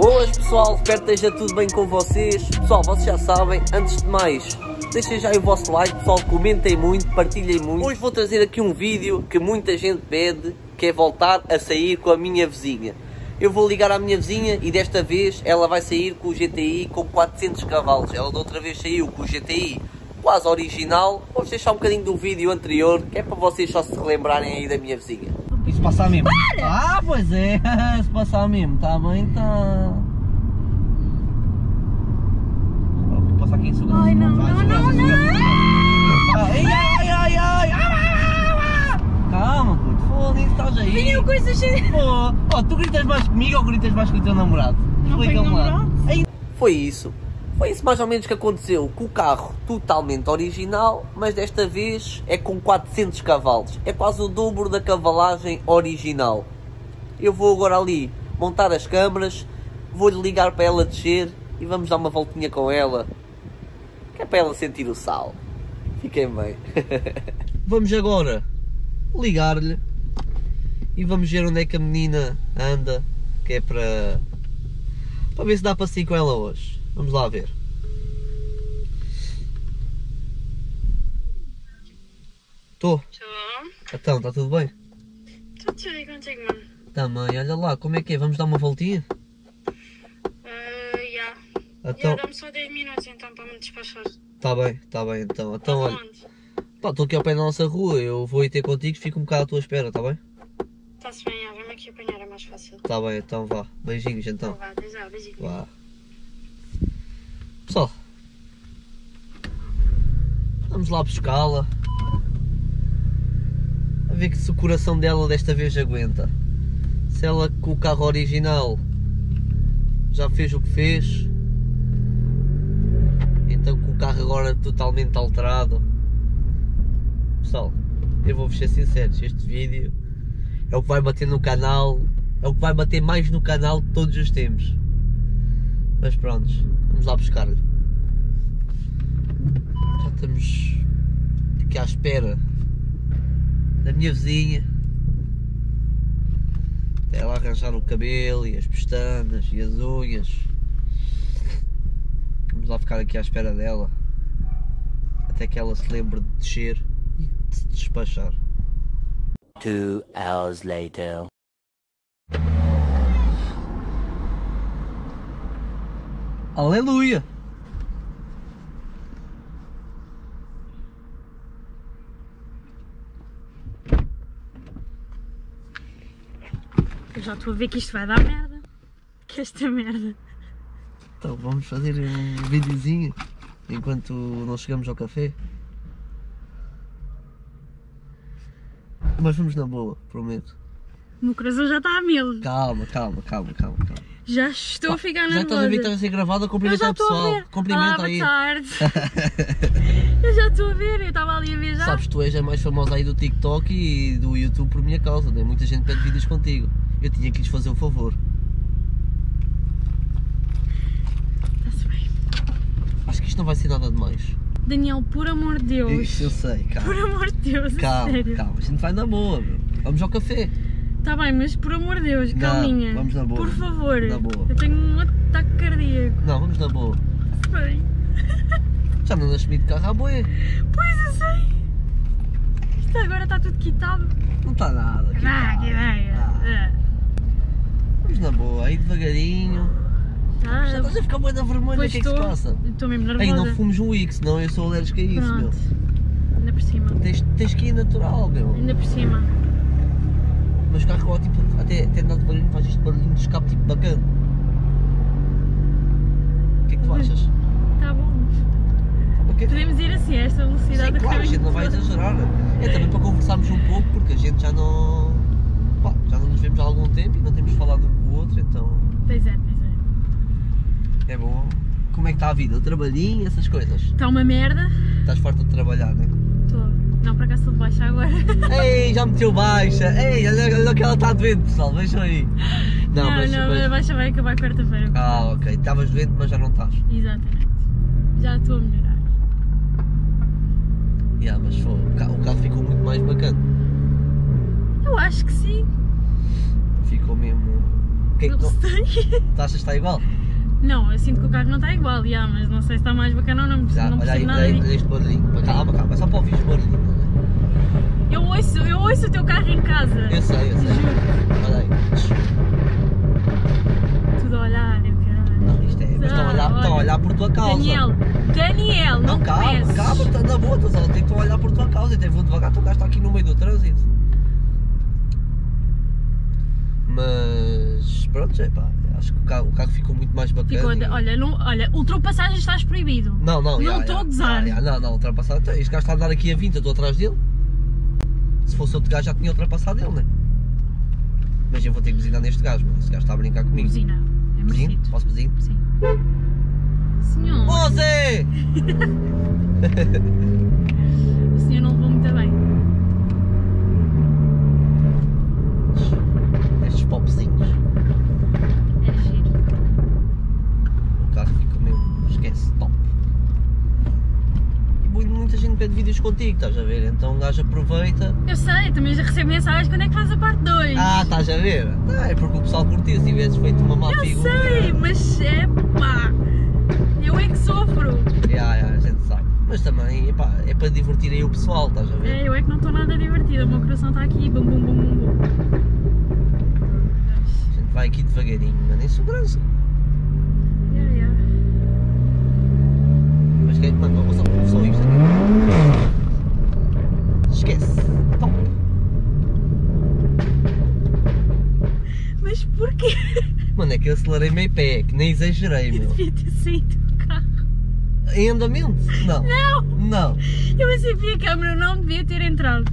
Boas pessoal, espero que esteja tudo bem com vocês. Pessoal, vocês já sabem, antes de mais, deixem já o vosso like, pessoal, comentem muito, partilhem muito. Hoje vou trazer aqui um vídeo que muita gente pede, que é voltar a sair com a minha vizinha. Eu vou ligar à minha vizinha e desta vez ela vai sair com o GTI com 400 cavalos. Ela da outra vez saiu com o GTI quase original. Vou deixar um bocadinho do vídeo anterior, que é para vocês só se relembrarem aí da minha vizinha. Se passar mesmo. Para! Ah, pois é, se passar mesmo, tá bem, tá. Vou passar aqui em segurança. Ai, não, vai, não, não, não! Ai, ai, ai, ai! Calma, puto, foda-se, estás aí. Vinha coisa cheia. Oh, tu gritas mais comigo ou gritas mais com o teu namorado? Explica-me lá. Foi isso. Foi isso mais ou menos que aconteceu, com o carro totalmente original, mas desta vez é com 400 cavalos. É quase o dobro da cavalagem original. Eu vou agora ali montar as câmaras, vou-lhe ligar para ela descer e vamos dar uma voltinha com ela, que é para ela sentir o sal. Fiquem bem. Vamos agora ligar-lhe e vamos ver onde é que a menina anda, que é para ver se dá para sair com ela hoje. Vamos lá ver. Estou? Então, está tudo bem? Estou tudo aí contigo, mano. Também, olha lá, como é que é? Vamos dar uma voltinha? Já. Então... dá-me só 10 minutos então para me despachar. Está bem então. Então olha. Estou aqui ao pé da nossa rua, eu vou ir ter contigo e fico um bocado à tua espera, está bem? Está-se bem, já. Vem-me aqui apanhar, é mais fácil. Está bem, então vá. Beijinhos então. Então vá, desde já, beijinhos. Vá. Pessoal, vamos lá buscá-la, a ver se o coração dela desta vez aguenta. Se ela com o carro original já fez o que fez, então com o carro agora totalmente alterado. Pessoal, eu vou-vos ser sinceros, este vídeo é o que vai bater no canal, é o que vai bater mais no canal de todos os tempos. Mas prontos, vamos lá buscar-lhe. Já estamos aqui à espera da minha vizinha. Até ela arranjar o cabelo e as pestanas e as unhas. Vamos lá ficar aqui à espera dela, até que ela se lembre de descer e de se despachar. 2 hours later. Aleluia! Eu já estou a ver que isto vai dar merda. Que esta merda. Então vamos fazer um videozinho enquanto nós chegamos ao café. Mas vamos na boa, prometo. O meu coração já está a mil. Calma. Já estou a ficar nervosa. Já estás a ver que estás a ser gravada, cumprimenta o pessoal. Cumprimenta aí. Boa tarde. Eu já estou a ver, eu estava ali a ver já. Sabes, tu és a mais famosa aí do TikTok e do YouTube por minha causa, né? Muita gente pede vídeos contigo. Eu tinha que lhes fazer um favor. Está-se bem. Acho que isto não vai ser nada demais. Daniel, por amor de Deus. Isso, eu sei, calma. Por amor de Deus, calma, a gente vai na boa, meu. Vamos ao café. Está bem, mas por amor de Deus, calminha. Vamos na boa. Por favor. Na boa. Eu tenho um ataque cardíaco. Não, vamos na boa. Está bem. Já não nasci de carro à boia. Pois eu sei. Isto agora está tudo quitado. Não está nada. Que ideia. Vamos na boa, aí devagarinho. Já estás a ficar boa da vermelha, o que é que se passa? Estou mesmo nervosa. Aí não fumes um X, senão eu sou alérgica a isso, meu. Ainda por cima. Tens que ir natural, meu. Ainda por cima. Mas o carro tipo, até andar de barulho, faz este barulhinho de escape tipo bacana. O que é que tu achas? Está bom. Okay. Podemos ir assim a esta velocidade. Sim, claro, a gente não vai exagerar. É também para conversarmos um pouco, porque a gente já não... Pá, já não nos vemos há algum tempo e não temos falado um com o outro, então... Pois é. É bom. Como é que está a vida? O trabalhinho, essas coisas? Está uma merda. Estás farta de trabalhar, não é? Não, para cá estou de baixa agora. Ei, já meteu baixa. Ei, olha que ela está doente, pessoal, vejam aí. Não, a baixa vai acabar quarta-feira. Ah, ok. Estavas doente, mas já não estás. Exatamente. Já estou a melhorar. Mas foi, o carro ficou muito mais bacana. Eu acho que sim. Ficou mesmo Porque não gostei. Tu achas que está igual? Não, eu sinto que o carro não está igual, já, mas não sei se está mais bacana ou não. Não percebo nada. Olha este barulhinho. Calma, calma, é só para ouvir os barulhinhos. Eu ouço o teu carro em casa. Eu sei, eu sei. Juro. Olha aí. Tudo a olhar, eu quero. Não, isto é. Mas estão a olhar por tua causa. Daniel, não calma. Calma, está na boa, estás a olhar. Estão a olhar por tua causa. Até vou devagar, tu gasto aqui no meio do trânsito. Mas pronto, é pá. Acho que o carro ficou muito mais bacana. Ficou de, olha, ultrapassagem estás proibido. Não estou a gozar. Não, ultrapassagem. Este gajo está a andar aqui a 20, eu estou atrás dele. Se fosse outro gajo já tinha ultrapassado ele, não é? Mas eu vou ter que buzinar neste gajo, mano. Esse gajo está a brincar comigo. Buzina, é merecido. Posso buzinar? Sim. Senhor! Você! O senhor não levou muito bem. Estes popzinhos. É giro. O carro fica mesmo, esquece, top. Muita gente pede vídeos contigo, estás a ver? Então um gajo aproveita. Eu sei, também já recebo mensagens, quando é que faz a parte 2? Ah, estás a ver? Tá, é porque o pessoal curtiu, se tivesse feito uma má figura. Eu sei, mas é pá, eu é que sofro. A gente sabe. Mas também epá, é para divertir aí o pessoal, estás a ver? Eu é que não estou nada divertida, o meu coração está aqui, bum bum bum bum bum. A gente vai aqui devagarinho, mas em segurança. Mas quem é que mandou? Só isto aqui. Esquece. Top. Mas porquê? Mano, é que eu acelerei meio pé, que nem exagerei, meu. Eu devia ter saído do carro. Em andamento? Não. Eu aceitei a câmera, eu não devia ter entrado.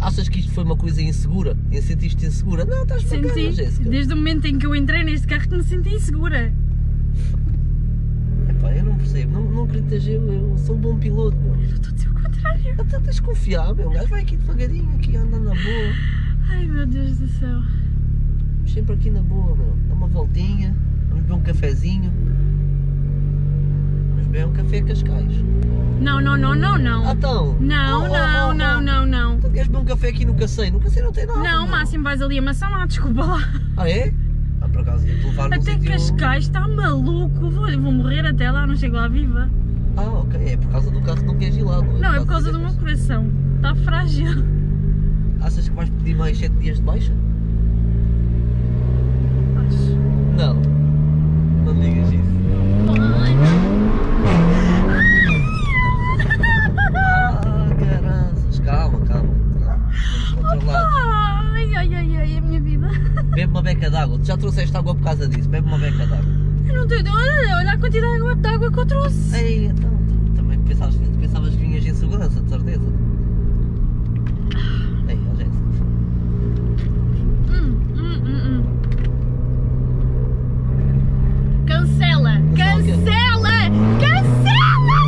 Achas que isto foi uma coisa insegura? Sentiste-te insegura? Não, estás bacana, Jéssica. Desde o momento em que eu entrei neste carro que me senti insegura. Eu não percebo, não acreditas, eu sou um bom piloto, meu. Eu não estou a dizer o contrário. Até tens de confiar, meu. O gajo vai aqui devagarinho, aqui anda na boa. Ai, meu Deus do céu. Vamos sempre aqui na boa, meu. Dá uma voltinha, vamos beber um cafezinho. Vamos beber um café a Cascais. Não. Ah, então. Não. Então queres beber um café aqui no Cacém? No Cacém não tem nada. Não, máximo vais ali a Maçã, desculpa lá. Ah, é? Por acaso, até Cascais está maluco, vou morrer até lá, não chego lá viva. Ah, ok, é por causa do carro que não queres ir lá. Não, é por causa do meu coração, está frágil. Achas que vais pedir mais 7 dias de baixa? Acho. Não digas isso. Ah, caranças, calma. Vamos controlar. Ai, a minha vida. Bebe uma beca d'água. Tu já trouxeste água por causa disso. Bebe uma beca d'água. Eu não tenho. Olha a quantidade de água que eu trouxe. Ei, então. Também pensavas que vinhas em segurança, de certeza. Ei, ó, Jéssica. Cancela! Mas cancela! Cancela!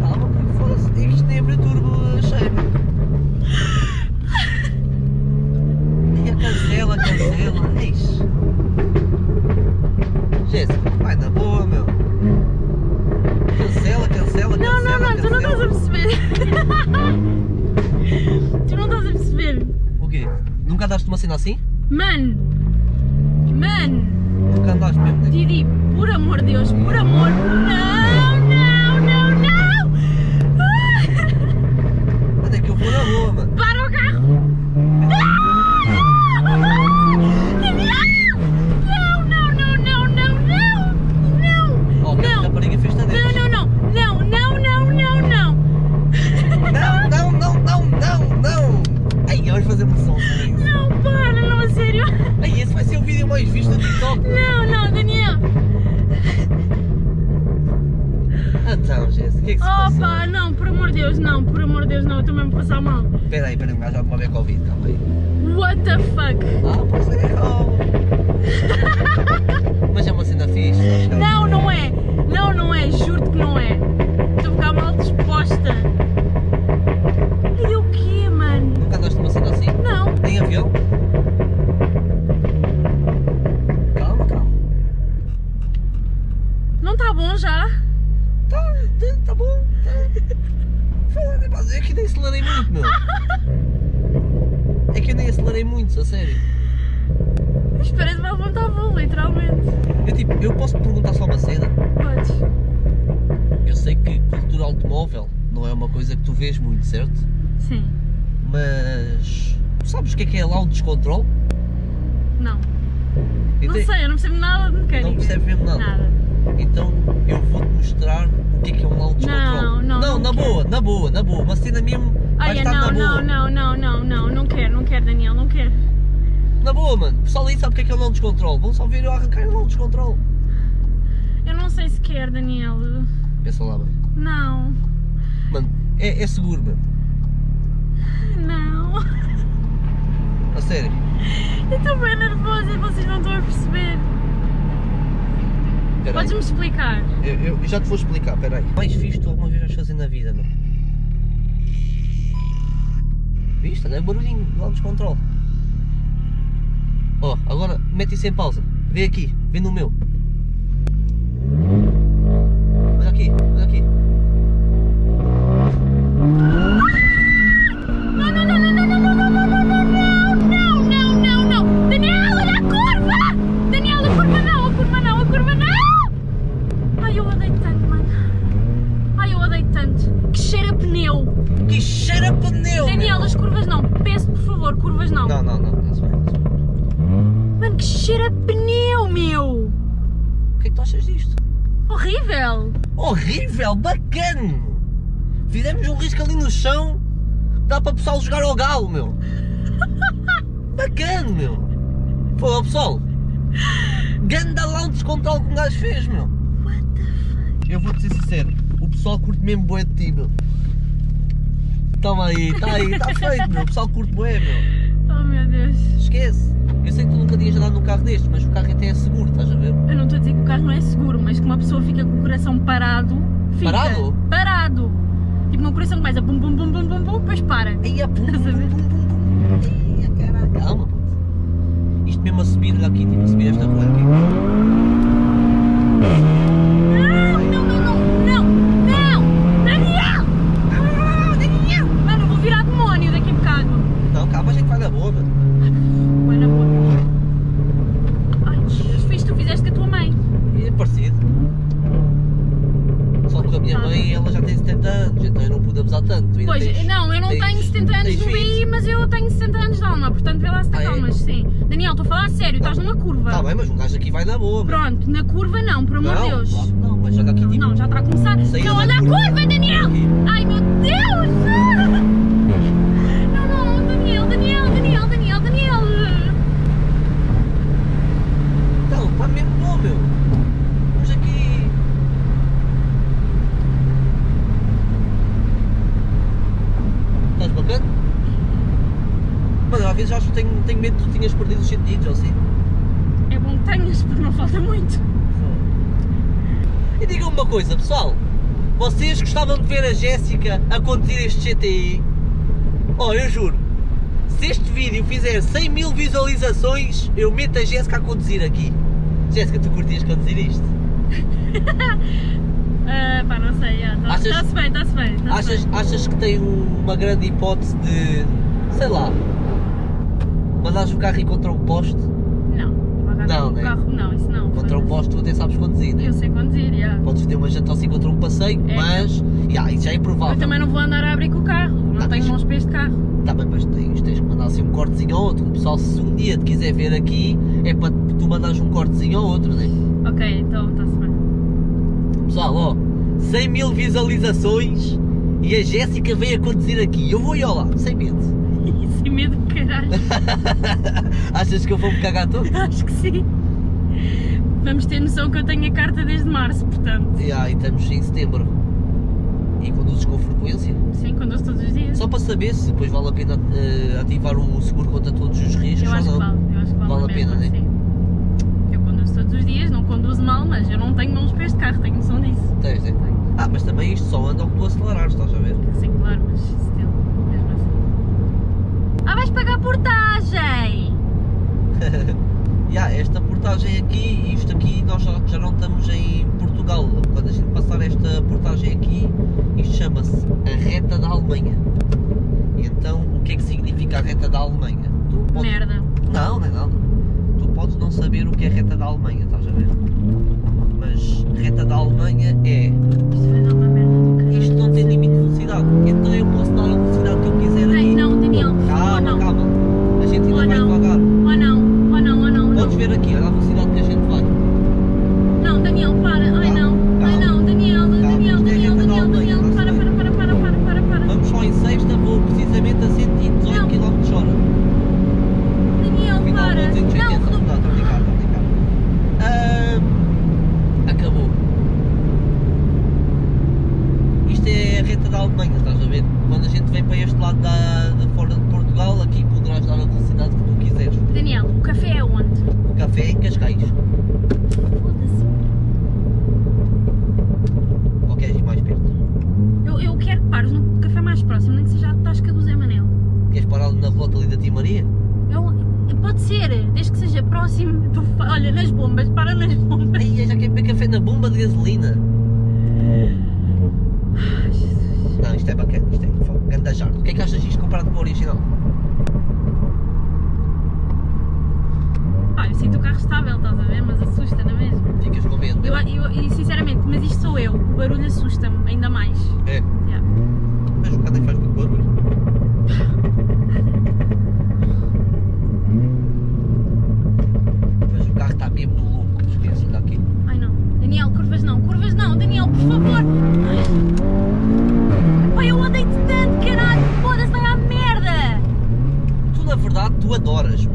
Calma, como fosse. É que isto nem abriu o turbo cheio. Cancela, eis. Jéssica, vai na boa, meu. Cancela. Não, tu não estás a perceber. O quê? Nunca andaste uma cena assim? Mano. Nunca andaste mesmo, né? Didi, por amor de Deus, por amor. Não. Onde é que eu vou na boa, mano? Para o carro. Peraí, um gajo já tomou bem Covid, calma aí. What the fuck? Ah, pois é, calma. Mas é uma cena fixe. Não é. Não é, juro-te que não é. Estou a ficar mal disposta. E o quê, mano? Nunca andaste numa cena assim? Não. Nem avião? Calma. Não está bom já? Está bom. É que nem acelerei muito, meu. É que eu nem acelerei muito, a sério. Isto parece uma vontade, literalmente. Eu tipo, eu posso te perguntar só uma cena? Podes. Eu sei que cultura automóvel não é uma coisa que tu vês muito, certo? Sim. Mas tu sabes o que é launch control? Não. Então, não sei, eu não percebo nada de mecânica. Não percebes mesmo nada? Nada. Então eu vou-te mostrar o que é um launch control. Não, na boa, na boa, na boa. Mas cena mesmo. Olha, não quero, Daniel, não quero. Na boa, mano, o pessoal aí sabe o que é um launch control. Vão só ver eu arrancar um launch control. Eu não sei se quer, Daniel. Pensa lá, mano. Não. Mano, é seguro, mano. Não. A sério? Eu estou bem nervosa e vocês não estão a perceber. Podes-me explicar? Eu já te vou explicar, peraí. Mais fixe tu alguma vez vais fazer na vida, mano? Viste? Olha o barulhinho do lado dos controle. Ó, agora mete isso em pausa. Vê aqui, vê no meu. Olha aqui, olha aqui. Não! Daniel, olha a curva! Daniel, a curva não! Ai, eu odeio tanto, mano. Ai, eu odeio tanto. Que cheira a pneu! Que cheira a pneu! Daniel, as curvas não. Peço, por favor, curvas não. Não se vai. Mano, que cheira a pneu, meu! O que é que tu achas disto? Horrível! Horrível, bacano! Fizemos um risco ali no chão, dá para o pessoal jogar ao galo, meu! Bacana, meu! Pô, pessoal! Ganda launch control que o gajo fez, meu! What the fuck? Eu vou-te ser sincero, o pessoal curte mesmo bué de ti, meu! Toma aí, está aí, está feito, meu! O pessoal curte bué, meu! Oh, meu Deus! Esquece! Eu sei que tu nunca tinhas andado num carro deste, mas o carro até é seguro, estás a ver? Eu não estou a dizer que o carro não é seguro, mas que uma pessoa fica com o coração parado... Fica. Parado? Parado! Tipo, no coração começa bum bum bum bum bum bum, depois para! E a bum bum bum bum bum! Ia, caralho! Calma, puto! Isto mesmo a subir, olha aqui, tipo, a subir esta rua aqui. Não! Daniel! Ah, Daniel! Mano, eu vou virar demónio daqui a bocado! Não, calma, a gente vai na boa, mano! Vai na boa! Ai, os filhos tu fizeste com a tua mãe! É parecido! Só que a minha mãe, ela já tem 70 anos, então eu não pude abusar tanto. Pois, não, eu não tenho 70 anos no BI, mas eu tenho 70 anos de alma, portanto vê lá se está calma, sim. Daniel, estou a falar a sério, estás numa curva. Está bem, mas um gajo aqui vai na boa. Pronto, mas... na curva não, por amor de Deus. Claro, não, mas olha aqui tipo... Não, já está a começar. Não, olha a curva, Daniel! Aqui. Ai, meu Deus! Não, Daniel! Então, pá, mesmo bom, meu. Mas às vezes acho que tenho medo que tu tinhas perdido os sentidos ou assim. É bom que tenhas, porque não falta muito. E digam-me uma coisa, pessoal. Vocês gostavam de ver a Jéssica a conduzir este GTI? Oh, eu juro. Se este vídeo fizer 100 mil visualizações, eu meto a Jéssica a conduzir aqui. Jéssica, tu curtias conduzir isto? Pá, não sei, está-se bem, está-se bem. Achas que tem uma grande hipótese de, sei lá, mandares o carro ir contra um poste? Não, né? Carro, não, isso não. Contra um poste tu até sabes conduzir, né? Eu sei conduzir, yeah. Podes ter uma janta assim contra um passeio, é. Mas, isso já é provável. Eu também não vou andar a abrir com o carro, não tenho mãos para este carro. Tá bem, mas tens que mandar assim um cortezinho a outro. O pessoal, se um dia te quiser ver aqui, é para tu mandares um cortezinho a outro, né? Ok, então está-se bem. Pessoal, ó, 100 mil visualizações e a Jéssica veio a conduzir aqui. Eu vou ir ao lado, sem medo. Sem medo de caralho. Achas que eu vou me cagar todo? Acho que sim. Vamos ter noção que eu tenho a carta desde março, portanto. E estamos em setembro. E conduzes com frequência? Sim, conduzo todos os dias. Só para saber se depois vale a pena ativar o seguro contra todos os riscos. Eu acho que vale, a pena, né? Sim. Todos os dias, não conduzo mal, mas eu não tenho mãos para este carro, tenho noção disso. Tens, é? Ah, mas também isto só anda ao que tu acelerares, estás a ver? Sim, claro, mas still, mesmo assim. Ah, vais pagar portagem! Esta portagem aqui, isto aqui, nós já não estamos em Portugal. Quando a gente passar esta portagem aqui, isto chama-se a Reta da Alemanha. E então, o que é que significa a Reta da Alemanha? Merda! Não, não é nada. da Alemanha, estás a ver? Mas reta da Alemanha é... Isto não tem limite de velocidade, então eu posso dar a velocidade que eu quiser aqui. Ei, não, Daniel, calma, calma, a gente ainda vai devagar. Ou não. Podes ver aqui, olha a velocidade que a gente vai. Não, Daniel, para, ai não, ai não, Daniel, para. Vamos só em sexta, vou precisamente a 118 km/h. Daniel, para, acabou. Isto é a reta da Alemanha, estás a ver? Quando a gente vem para este lado da fora de Portugal, aqui poderás dar a velocidade que tu quiseres. Daniel, o café é onde? O café é em Cascais. Foda-se. Ou queres ir mais perto? Eu quero que pares no café mais próximo, nem que seja a Tasca do Zé Manel. Queres parar na rota ali da Tia Maria? Pode ser, desde que seja próximo. Olha, nas bombas, para nas bombas. Ai, já quero beber café na bomba de gasolina. Ai, Jesus. Não, isto é bacana, isto é grande jarda. O que é que achas disto comparado com o original? Olha, eu sinto o carro estável, estás a ver, mas assusta, não é mesmo? Ficas com medo. E sinceramente, mas isto sou eu, o barulho assusta-me ainda mais. É? Yeah. Mas o carro faz muito barulho. Está mesmo louco, esquece daqui. Ai não, Daniel, curvas não, Daniel, por favor. Ai. Pai, eu odeio-te tanto, caralho, foda-se, vai à merda. Tu, na verdade, tu adoras.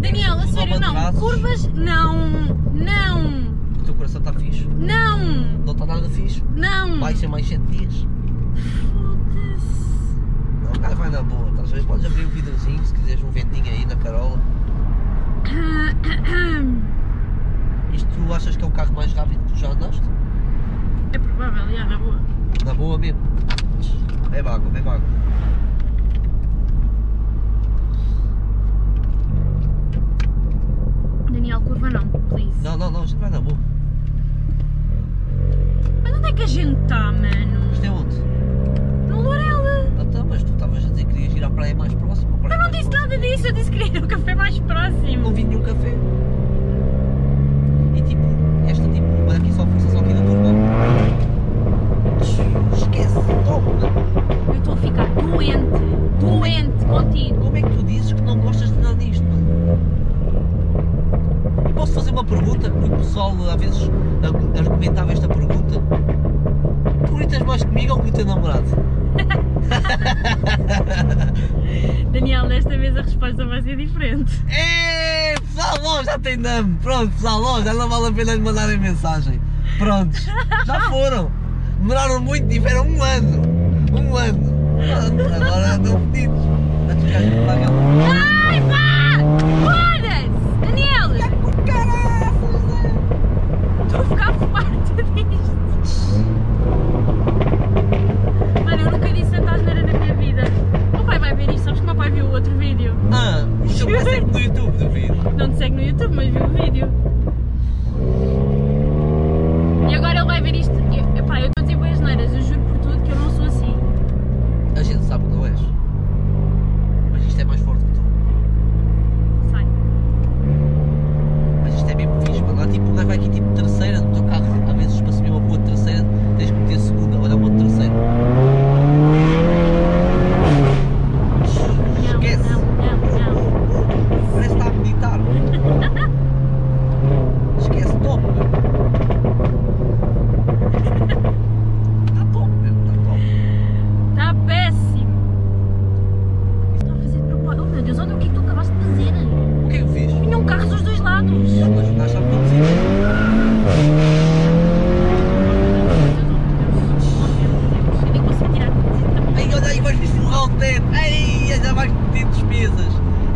Daniel, a sério, não, curvas, não. O teu coração está fixe. Não está nada fixe. Não. Vai ser mais 7 dias. Foda-se. Não, o cara vai na boa, às vezes podes abrir um vidrozinho, se quiseres um ventinho aí na carola. Isto tu achas que é o carro mais rápido que tu já andaste? É provável, já, na boa. Na boa mesmo? Bebe água, bebe água. Daniel, curva não, please. Não, isto vai na boa. Mas onde é que a gente está, mano? Isto é onde? No Lourel. Então, mas tu estavas a dizer que querias ir à praia mais próxima. Eu não disse nada disso, eu disse que queria ir ao café mais próximo. Não vi nenhum café. E tipo, esta tipo, olha aqui só força, só aqui na turma. Esquece, toma. Eu estou a ficar doente contigo. Como é que tu dizes que não gostas de nada disto? E posso fazer uma pergunta, porque o pessoal às vezes argumentava esta pergunta. Tu gritas mais comigo ou com o teu namorado? Daniel, desta vez a resposta vai ser diferente. É, pessoal, logo já tem nome. Pronto, pessoal, logo já não vale a pena lhe mandarem mensagem. Prontos, já foram. Demoraram muito, tiveram um ano. Agora andam pedidos. Ai, pá! Foda-se! Daniel! Está com caraças! Estou a ficar por parte disto. Mano, eu nunca disse tanta asneira na minha vida. O meu pai vai ver isto, sabes que o meu pai viu o outro vídeo. Ah, isto eu segue no YouTube, duvido. Não te segue no YouTube, mas viu o vídeo. E agora ele vai ver isto. Epá, eu estou tipo as asneiras, eu juro por tudo que eu não sou assim. A gente sabe que não és. Mas isto é mais forte que tu. Sai. Mas isto é mesmo fixe, mano. Lá tipo, leva aqui tipo terceira no teu carro. Às vezes para subir uma boa terceira tens que meter segunda, olha uma terceira.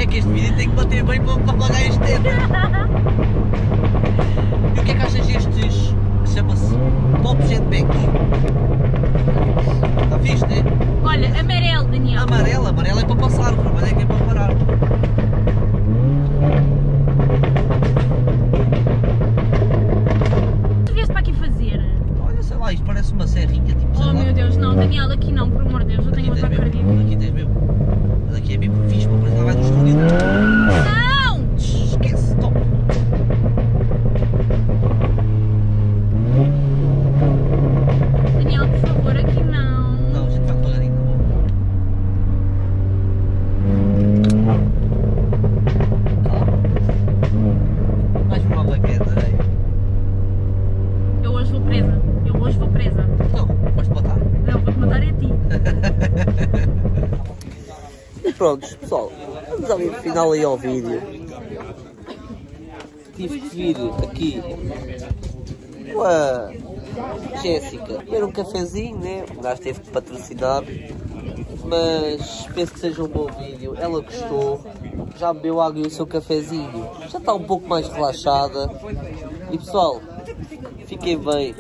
É que este vídeo tem que bater bem para pagar este tempo. prontos, pessoal, vamos ali no final aí ao vídeo. Tive de vir aqui com a Jéssica beber um cafezinho, né? O gajo teve que patrocinar, mas penso que seja um bom vídeo. Ela gostou, já bebeu água e o seu cafezinho, já está um pouco mais relaxada. E pessoal, fiquem bem.